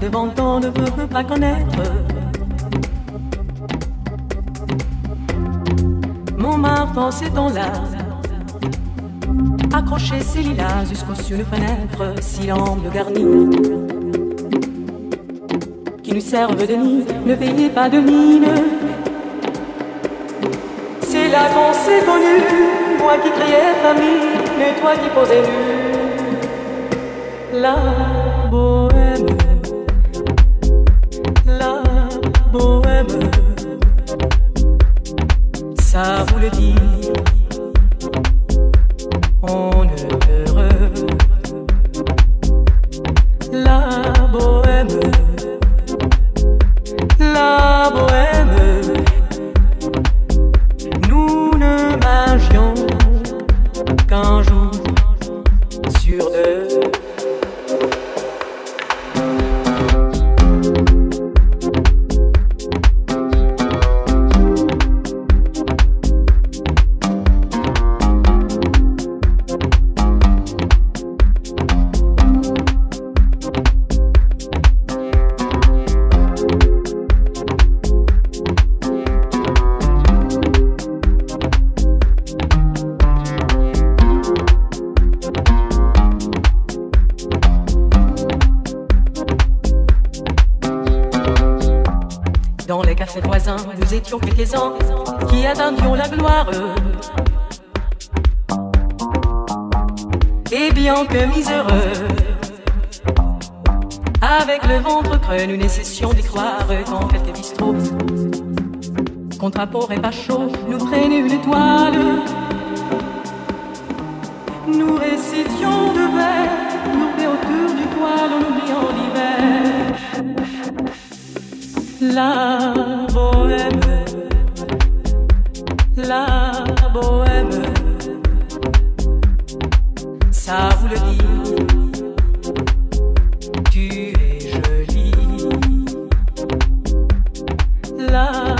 Devant toi ne peut pas connaître. Montmartre, ces temps-là, accrocher ses lilas jusqu'aux cieux de fenêtre, si l'angle garni qui nous servent de nid, ne payez pas de mine. C'est là qu'on s'est connu, moi qui criais famille, mais toi qui posais nu. La bohème. Ça vous le dit, on est heureux. La bohème, nous ne marchions qu'un jour sur deux. avec à ses voisins, nous étions quelques-uns qui attendions la gloire. Et bien que miséreux, avec le ventre creux, nous ne cessions d'y croire. Quand quelques bistrots, contre apport et pas chaud, nous prenaient une étoile. Nous récitions de verre, lourdés autour du poil, en oubliant l'hiver. La bohème, ça vous le dit, tu es jolie. La